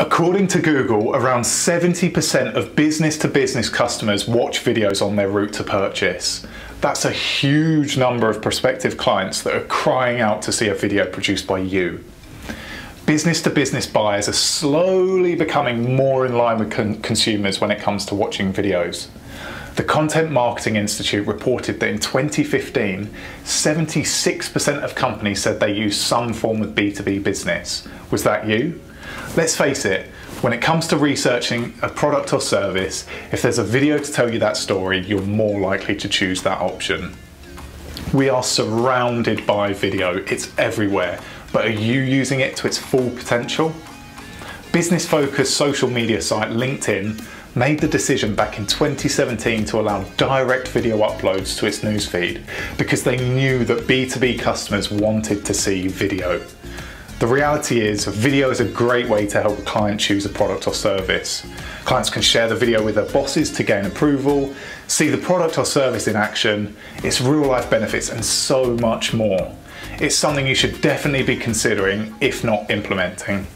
According to Google, around 70% of business-to-business customers watch videos on their route to purchase. That's a huge number of prospective clients that are crying out to see a video produced by you. Business-to-business buyers are slowly becoming more in line with consumers when it comes to watching videos. The Content Marketing Institute reported that in 2015, 76% of companies said they use some form of B2B business. Was that you? Let's face it, when it comes to researching a product or service, if there's a video to tell you that story, you're more likely to choose that option. We are surrounded by video, it's everywhere, but are you using it to its full potential? Business-focused social media site LinkedIn made the decision back in 2017 to allow direct video uploads to its newsfeed because they knew that B2B customers wanted to see video. The reality is, video is a great way to help a client choose a product or service. Clients can share the video with their bosses to gain approval, see the product or service in action, its real-life benefits, and so much more. It's something you should definitely be considering, if not implementing.